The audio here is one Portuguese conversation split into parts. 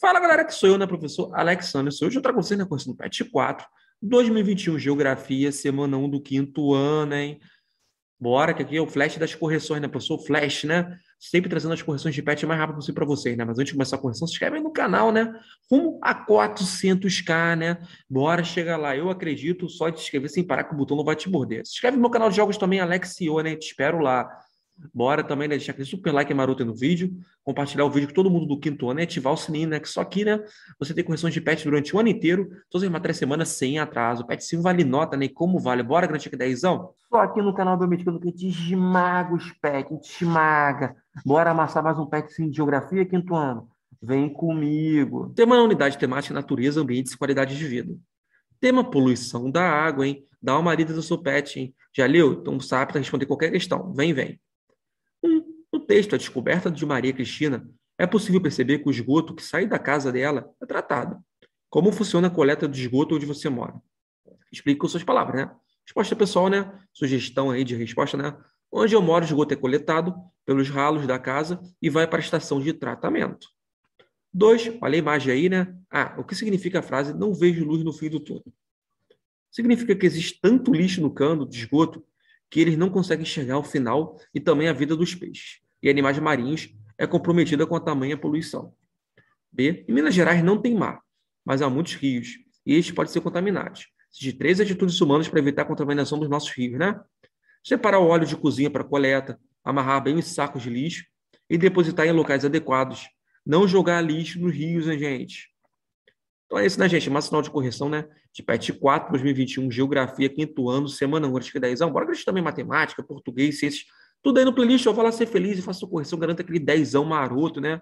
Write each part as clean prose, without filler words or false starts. Fala, galera, que sou eu, né, professor Alex Sander. Hoje eu trago vocês na correção do PET 4, 2021, Geografia, semana 1 do quinto ano, hein? Bora, que aqui é o flash das correções, né, professor? Flash, né? Sempre trazendo as correções de PET o mais rápido possível para vocês, né? Mas antes de começar a correção, se inscreve aí no canal, né? Rumo a 400k, né? Bora chegar lá. Eu acredito, só te inscrever sem parar que o botão não vai te morder. Se inscreve no meu canal de jogos também, Alexio, né? Te espero lá. Bora também, né, deixar aquele super like maroto aí no vídeo, compartilhar o vídeo com todo mundo do quinto ano e ativar o sininho, né, que só aqui, né, você tem correções de PET durante o ano inteiro, todas as matérias semanas sem atraso. O PET 5 vale nota, né, e como vale? Bora garantir que dezão? Só aqui no canal Biomedicando que a gente esmaga os PET, a gente esmaga. Bora amassar mais um PET 5 de Geografia, quinto ano? Vem comigo. Tema na unidade temática natureza, ambientes e qualidade de vida. Tema poluição da água, hein, dá uma lida do seu PET, hein. Já leu? Então sabe para responder qualquer questão. Vem, vem. No texto, a descoberta de Maria Cristina, é possível perceber que o esgoto que sai da casa dela é tratado. Como funciona a coleta de esgoto onde você mora? Explique com suas palavras, né? Resposta pessoal, né? Sugestão aí de resposta, né? Onde eu moro, o esgoto é coletado pelos ralos da casa e vai para a estação de tratamento. 2. Olha a imagem aí, né? O que significa a frase "não vejo luz no fim do túnel"? Significa que existe tanto lixo no cano de esgoto que eles não conseguem enxergar o final e também a vida dos peixes e animais marinhos é comprometida com a tamanha poluição. B. Em Minas Gerais não tem mar, mas há muitos rios, e estes podem ser contaminados. De 3 atitudes humanas para evitar a contaminação dos nossos rios, né? Separar o óleo de cozinha para coleta, amarrar bem os sacos de lixo e depositar em locais adequados. Não jogar lixo nos rios, né, gente? Então é isso, né, gente? Mais sinal de correção, né? De PET 4, 2021, Geografia, quinto ano, semana 1, acho que 10. Bora acreditar também matemática, português, ciências. Tudo aí no playlist, eu vou lá ser feliz e faço a correção, garanto aquele dezão maroto, né?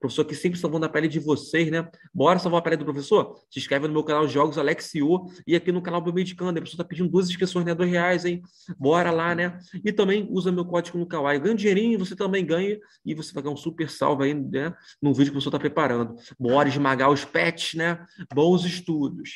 Professor que sempre salvando a pele de vocês, né? Bora salvar a pele do professor? Se inscreve no meu canal Jogos Alexio e aqui no canal Biomedicando. A pessoa tá pedindo 2 inscrições, né? R$2, hein? Bora lá, né? E também usa meu código no Kwai. Ganha um dinheirinho, você também ganha e você vai ganhar um super salve aí, né? Num vídeo que o professor tá preparando. Bora esmagar os pets, né? Bons estudos.